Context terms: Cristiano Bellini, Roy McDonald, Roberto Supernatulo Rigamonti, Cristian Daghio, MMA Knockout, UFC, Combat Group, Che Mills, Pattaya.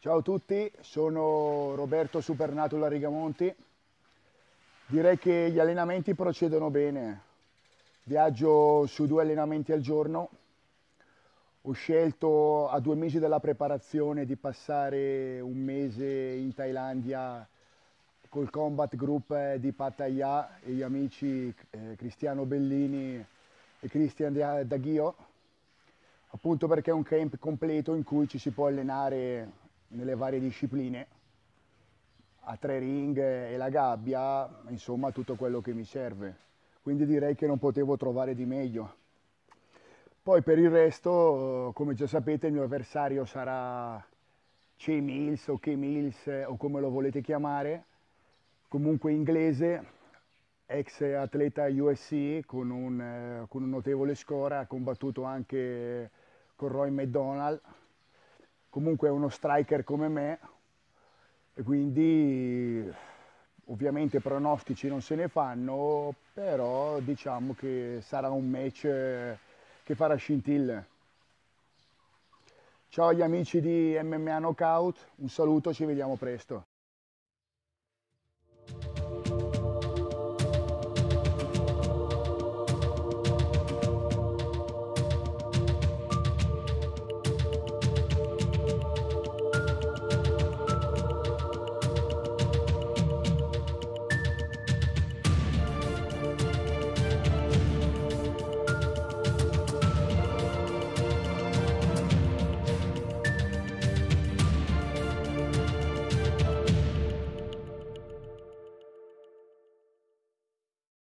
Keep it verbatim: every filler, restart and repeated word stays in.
Ciao a tutti, sono Roberto Supernatulo Rigamonti. Direi che gli allenamenti procedono bene. Viaggio su due allenamenti al giorno. Ho scelto a due mesi dalla preparazione di passare un mese in Thailandia col Combat Group di Pattaya e gli amici eh, Cristiano Bellini e Cristian Daghio, appunto perché è un camp completo in cui ci si può allenare nelle varie discipline, a tre ring e la gabbia, insomma tutto quello che mi serve. Quindi direi che non potevo trovare di meglio. Poi per il resto, come già sapete, il mio avversario sarà Che Mills o Che Mills o come lo volete chiamare, comunque inglese, ex atleta U F C con un, eh, con un notevole score, ha combattuto anche con Roy McDonald, comunque è uno striker come me e quindi ovviamente pronostici non se ne fanno, però diciamo che sarà un match che farà scintille. Ciao agli amici di M M A Knockout, un saluto, ci vediamo presto.